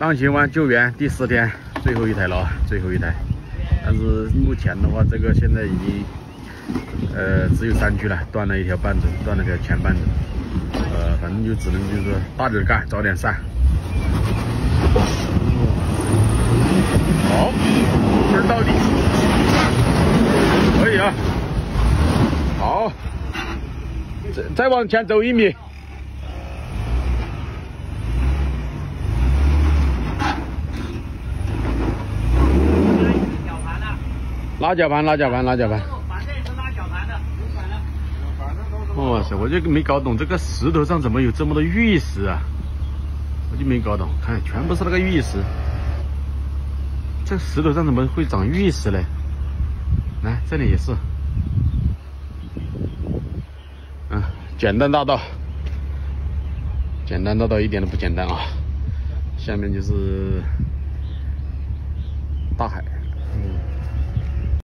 浪琴湾救援第10天，最后一台了，最后一台。但是目前的话，这个现在已经只有3具了，断了一条半子，断了个前半子。反正就只能就是大点干，早点散。好，玩到底，可以啊。好，再往前走1米。 拉绞盘，拉绞盘，拉绞盘。反正也是拉绞盘的，哇塞，我就没搞懂这个石头上怎么有这么多玉石啊！我就没搞懂，看全部是那个玉石。这石头上怎么会长玉石嘞？来，这里也是。嗯，简单大道，简单大道一点都不简单啊！下面就是大海。